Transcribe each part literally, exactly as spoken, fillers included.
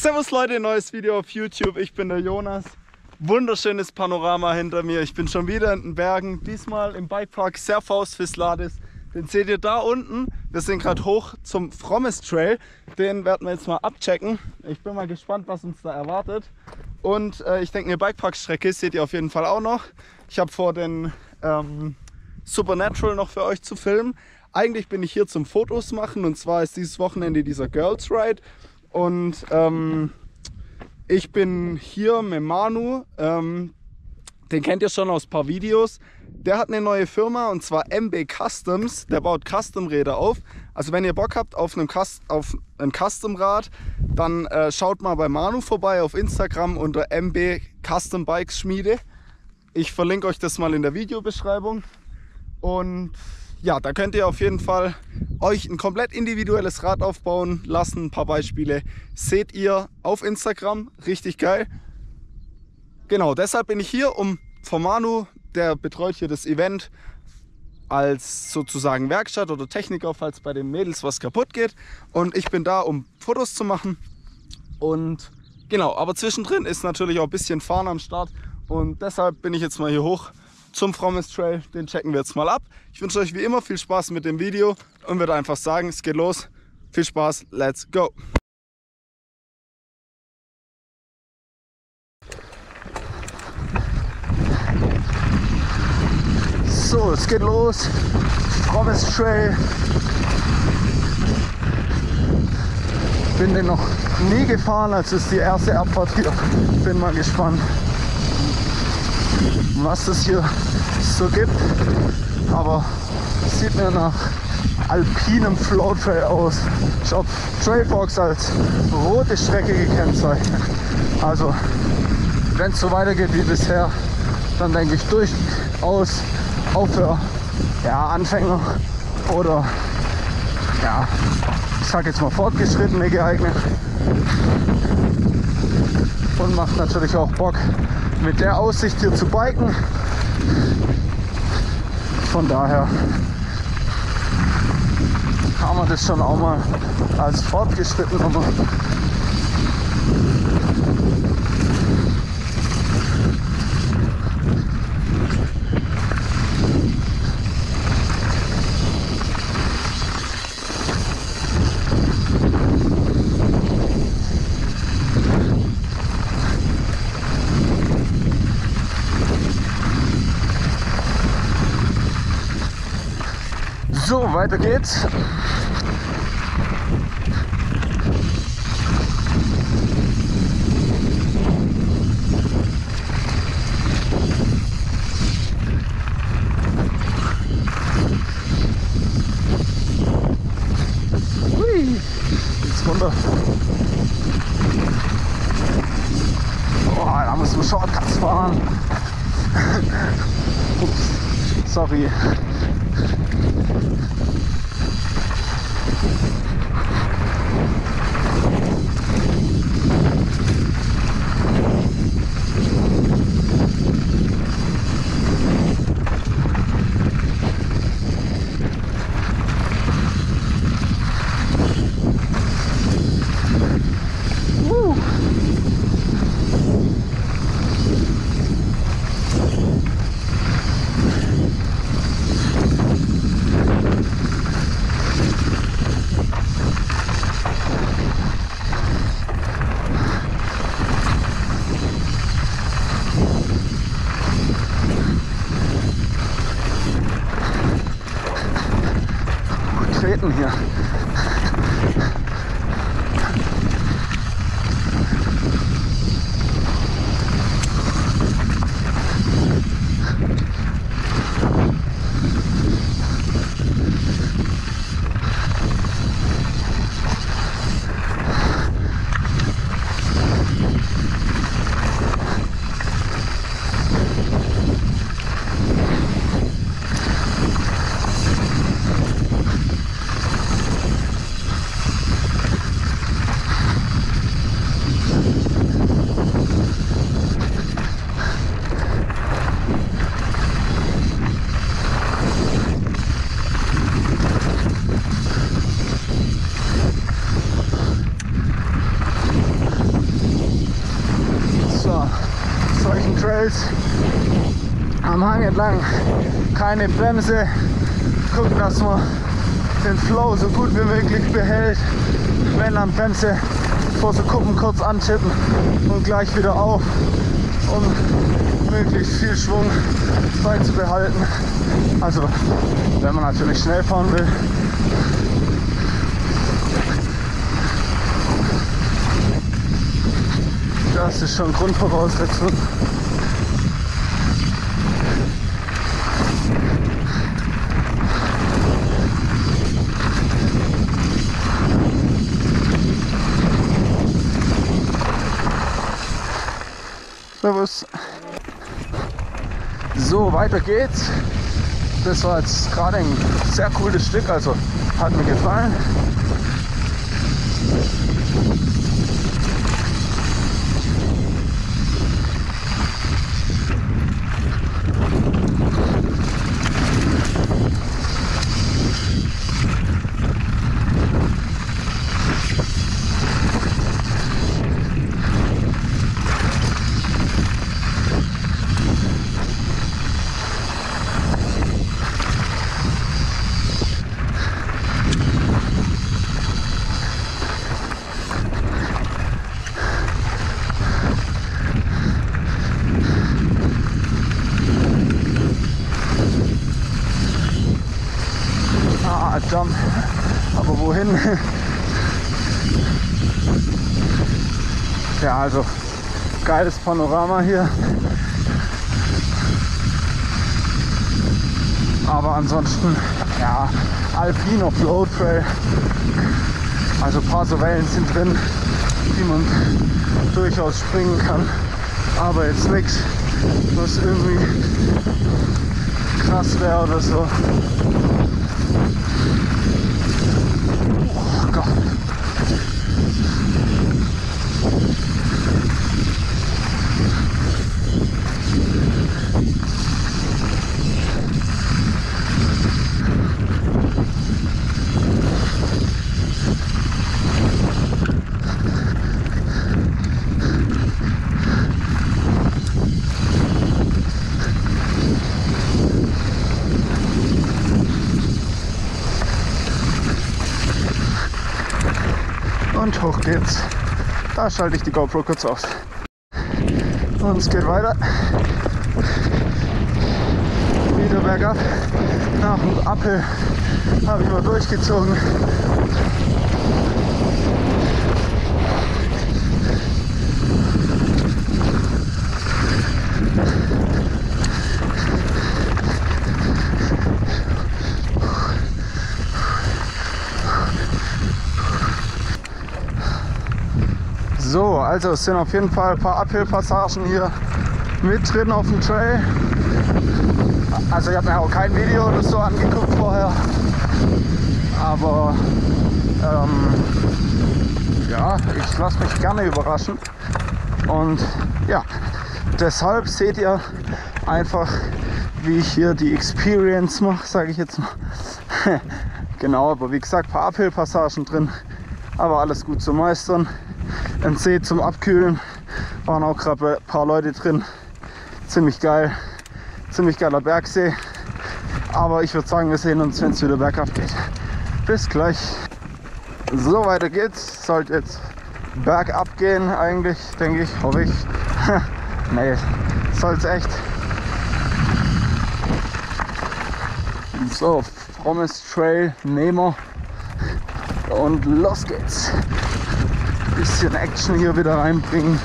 Servus Leute, neues Video auf YouTube. Ich bin der Jonas. Wunderschönes Panorama hinter mir. Ich bin schon wieder in den Bergen, diesmal im Bikepark Serfaus-Fiss-Ladis. Den seht ihr da unten. Wir sind gerade hoch zum Frommes Trail. Den werden wir jetzt mal abchecken. Ich bin mal gespannt, was uns da erwartet. Und äh, ich denke, eine Bikepark-Strecke seht ihr auf jeden Fall auch noch. Ich habe vor, den ähm, Supernatural noch für euch zu filmen. Eigentlich bin ich hier zum Fotos machen. Und zwar ist dieses Wochenende dieser Girls Ride. Und ähm, ich bin hier mit Manu, ähm, den kennt ihr schon aus ein paar Videos. Der hat eine neue Firma und zwar M B Customs, der baut Custom-Räder auf. Also wenn ihr Bock habt auf, einem Cust auf ein Custom-Rad, dann äh, schaut mal bei Manu vorbei auf Instagram unter M B Custom Bikes Schmiede. Ich verlinke euch das mal in der Videobeschreibung. Und ja, da könnt ihr auf jeden Fall euch ein komplett individuelles Rad aufbauen lassen. Ein paar Beispiele seht ihr auf Instagram. Richtig geil. Genau, deshalb bin ich hier, um von Manu, der betreut hier das Event als sozusagen Werkstatt oder Techniker, falls bei den Mädels was kaputt geht. Und ich bin da, um Fotos zu machen. Und genau, aber zwischendrin ist natürlich auch ein bisschen Fahren am Start. Und deshalb bin ich jetzt mal hier hoch zum Frommes Trail, den checken wir jetzt mal ab. Ich wünsche euch wie immer viel Spaß mit dem Video und würde einfach sagen, es geht los. Viel Spaß, let's go! So, es geht los. Frommes Trail. Ich bin den noch nie gefahren, also ist die erste Abfahrt hier. Bin mal gespannt, was es hier so gibt, aber sieht mir nach alpinem Flow Trail aus. Ich habe Trailforks als rote Strecke gekennzeichnet. Also wenn es so weitergeht wie bisher, dann denke ich durchaus auch für ja, Anfänger oder ja, ich sag jetzt mal Fortgeschrittene geeignet. Und macht natürlich auch Bock, mit der Aussicht hier zu biken. Von daher kann man das schon auch mal als fortgeschritten machen. So, weiter geht's. Hui, geht's runter. Oh, da muss man Shortcuts fahren. Ups, sorry. Hier. Trails am Hang entlang. Keine Bremse. Gucken, dass man den Flow so gut wie möglich behält. Wenn an Bremse, vor so Kuppen kurz antippen und gleich wieder auf, um möglichst viel Schwung beizubehalten. Also wenn man natürlich schnell fahren will. Das ist schon Grundvoraussetzung. Servus. So, weiter geht's. Das war jetzt gerade ein sehr cooles Stück, also hat mir gefallen. Aber wohin? Ja, also geiles Panorama hier. Aber ansonsten, ja, Alpiner Flow Trail. Also ein paar so Wellen sind drin, die man durchaus springen kann. Aber jetzt nichts, was irgendwie krass wäre oder so. Und hoch geht's. Da schalte ich die GoPro kurz aus. Und es geht weiter. Wieder bergab. Nach dem Appel habe ich mal durchgezogen. So, also es sind auf jeden Fall ein paar Uphill-Passagen hier mit drin auf dem Trail. Also ich habe mir auch kein Video oder so angeguckt vorher. Aber ähm, ja, ich lasse mich gerne überraschen. Und ja, deshalb seht ihr einfach, wie ich hier die Experience mache, sage ich jetzt mal. Genau, aber wie gesagt, ein paar Uphill-Passagen drin. Aber alles gut zu meistern. Ein See zum Abkühlen, waren auch gerade ein paar Leute drin, ziemlich geil, ziemlich geiler Bergsee, aber ich würde sagen, wir sehen uns, wenn es wieder bergauf geht. Bis gleich. So, weiter geht's, sollte jetzt bergab gehen eigentlich, denke ich, hoffe ich. Nee, soll's echt. So, Frommes Trail, Nehmer und los geht's. Bisschen Action hier wieder reinbringen.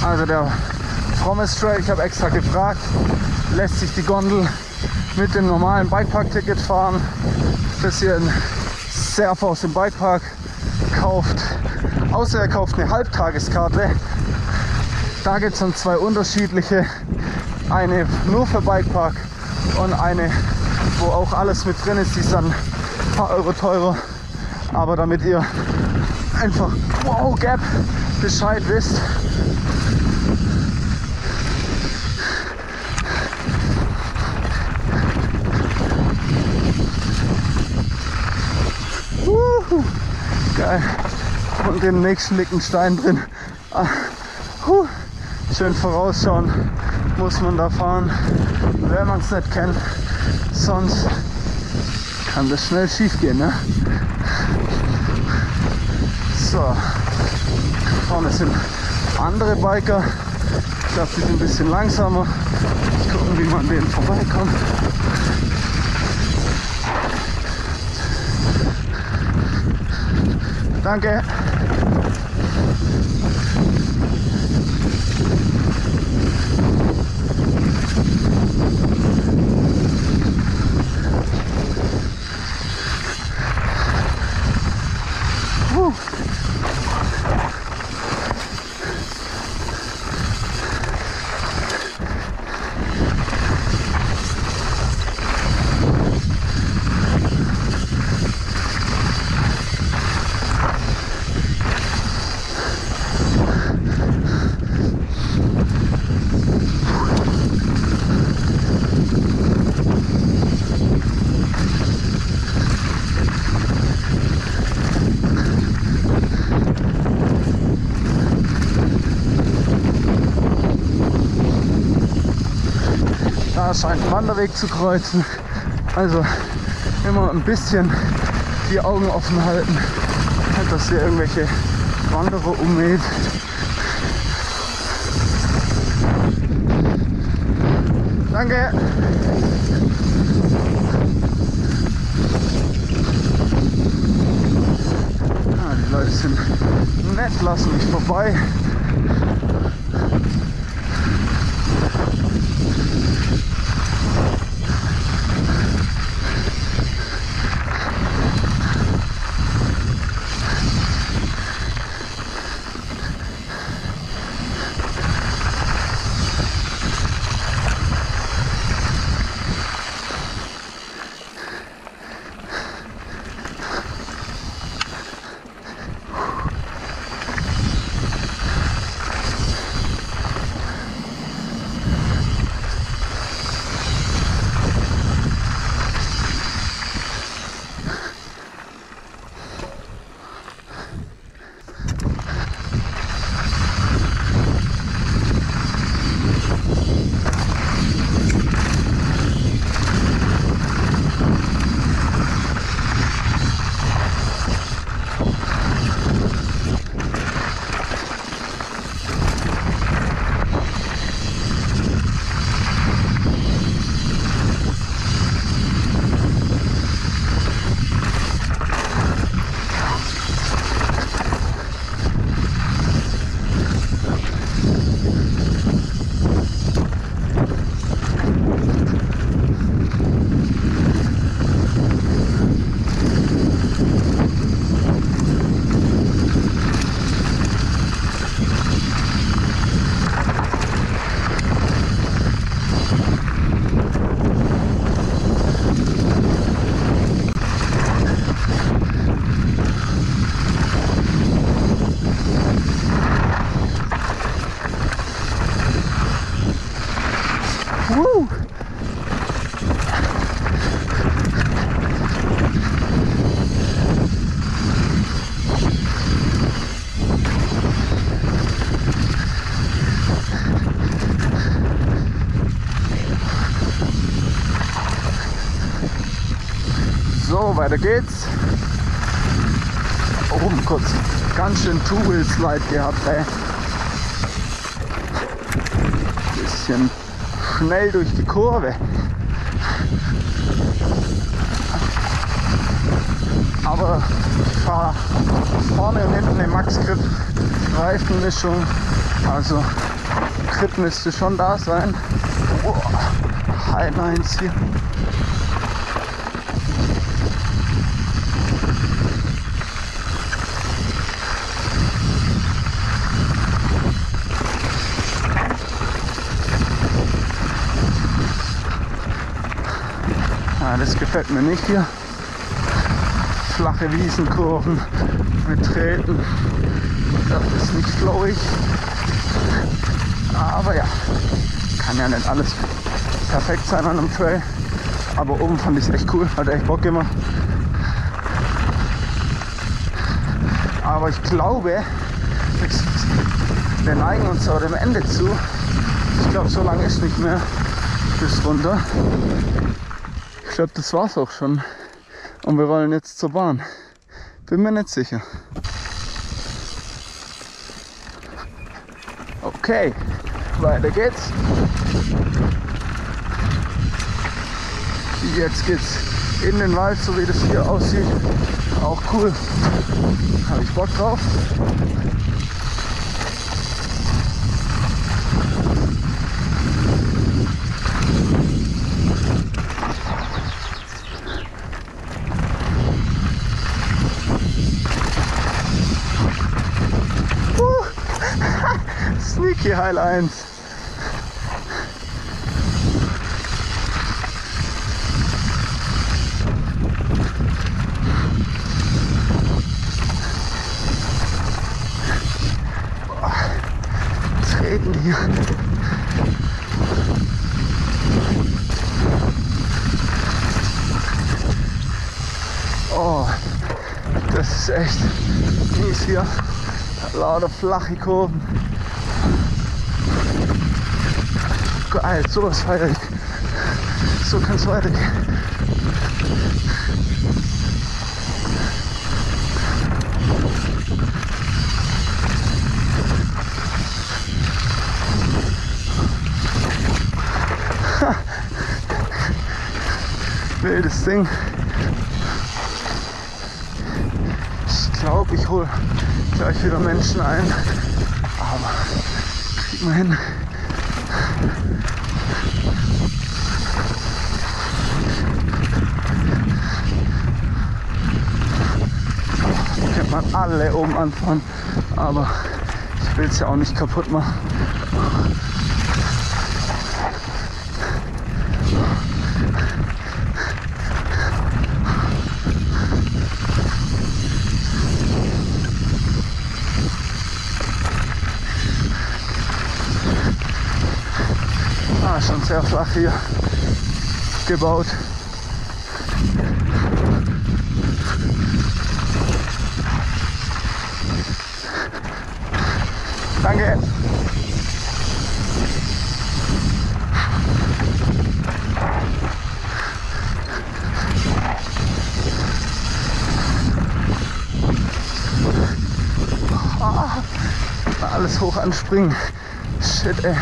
Also der Frommes Trail, ich habe extra gefragt, lässt sich die Gondel mit dem normalen Bikepark-Ticket fahren, das ihr in Serfaus im Bikepark kauft, außer er kauft eine Halbtageskarte. Da gibt es dann zwei unterschiedliche, eine nur für Bikepark und eine, wo auch alles mit drin ist, die ist dann ein paar Euro teurer. Aber damit ihr einfach, wow, Gap, Bescheid wisst. Uhuhu, geil. Und demnächst liegt ein Stein drin. Ah, huh, schön vorausschauen muss man da fahren, wenn man es nicht kennt. Sonst kann das schnell schief gehen, ne? So, vorne sind andere Biker. Ich glaube, die sind ein bisschen langsamer. Gucken, wie man denen vorbeikommt. Danke. Da scheint ein Wanderweg zu kreuzen, also immer ein bisschen die Augen offen halten, dass ihr irgendwelche Wanderer ummäht. Danke! Ah, die Leute sind nett, lassen mich vorbei. Weiter geht's. Oben kurz ganz schön Two-Wheel-Slide gehabt, ey. Bisschen schnell durch die Kurve. Aber ich fahre vorne und hinten eine Max-Grip Reifenmischung. Also Grip müsste schon da sein. Oh, Highlines hier. Ah, das gefällt mir nicht hier. Flache Wiesenkurven mit Treten, das ist nicht flowig. Aber ja, kann ja nicht alles perfekt sein an einem Trail. Aber oben fand ich es echt cool, hat echt Bock gemacht. Aber ich glaube, wir neigen uns auch dem Ende zu. Ich glaube, so lange ist nicht mehr bis runter. Ich glaube, das war's auch schon. Und wir wollen jetzt zur Bahn. Bin mir nicht sicher. Okay, weiter geht's. Jetzt geht's in den Wald, so wie das hier aussieht. Auch cool. Habe ich Bock drauf. Sneaky Heil eins. Boah, treten die hier. Oh, das ist echt mies hier. Lauter flache Kurven. Geil, sowas feiere ich. So kann es weitergehen. Ha. Wildes Ding. Ich glaube, ich hole gleich wieder Menschen ein. Aber krieg mal hin. Alle oben anfahren, aber ich will es ja auch nicht kaputt machen. Ah, schon sehr flach hier gebaut. Danke. Ah, alles hoch anspringen. Shit, ey.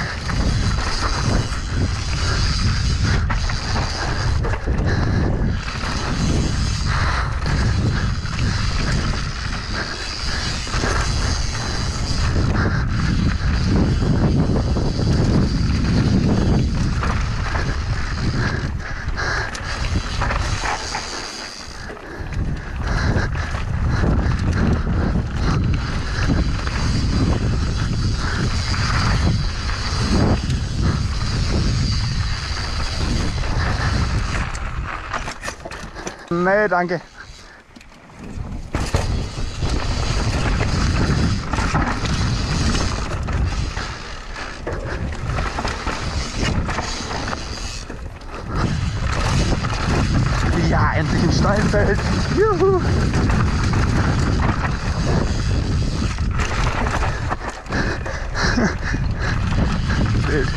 Nee, danke. Ja, endlich ein Steinfeld. Juhu. Wild.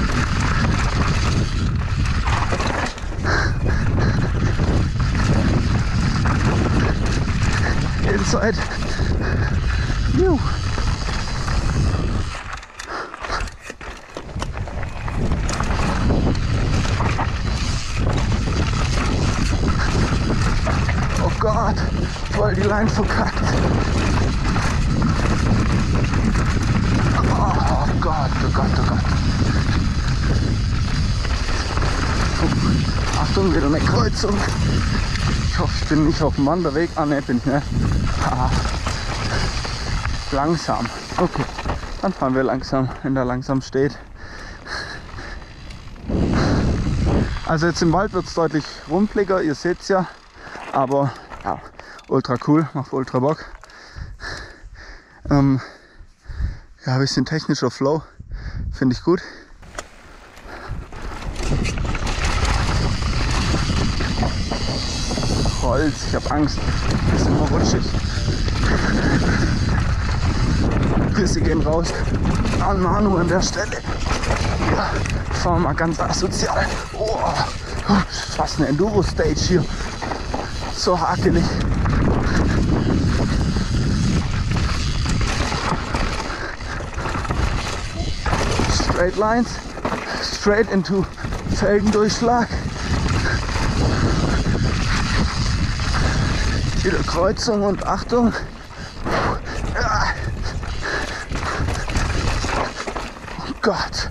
Zeit. Juhu. Oh Gott, voll die Line verkackt. Oh Gott, oh Gott, oh Gott. Oh, Achtung, wieder eine Kreuzung. Ich hoffe, ich bin nicht auf dem Wanderweg. Ah, ne, bin ich, ne? Ah, langsam. Okay, dann fahren wir langsam, wenn da langsam steht. Also jetzt im Wald wird es deutlich rumpeliger, ihr seht es ja, aber ja, ultra cool, macht ultra Bock. Ähm, ja, ein bisschen technischer Flow, finde ich gut. Holz, ich habe Angst, das ist immer rutschig. Grüße gehen raus an Manu an der Stelle. Ja, fahren wir mal ganz asozial. Oh, fast eine Enduro-Stage hier. So hakelig. Straight Lines, straight into Felgendurchschlag. Wieder Kreuzung und Achtung. Oh Gott.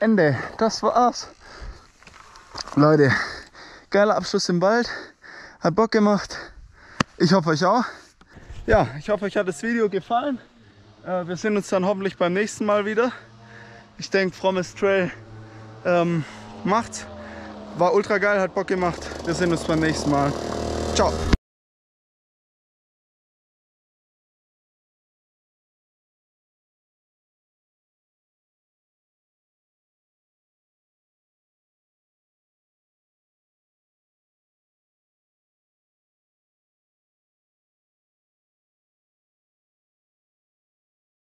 Ende, das war's. Leute, geiler Abschluss im Wald, hat Bock gemacht. Ich hoffe euch auch. Ja, ich hoffe euch hat das Video gefallen. Äh, wir sehen uns dann hoffentlich beim nächsten Mal wieder. Ich denke, Frommes Trail ähm, macht's. War ultra geil, hat Bock gemacht. Wir sehen uns beim nächsten Mal. Ciao.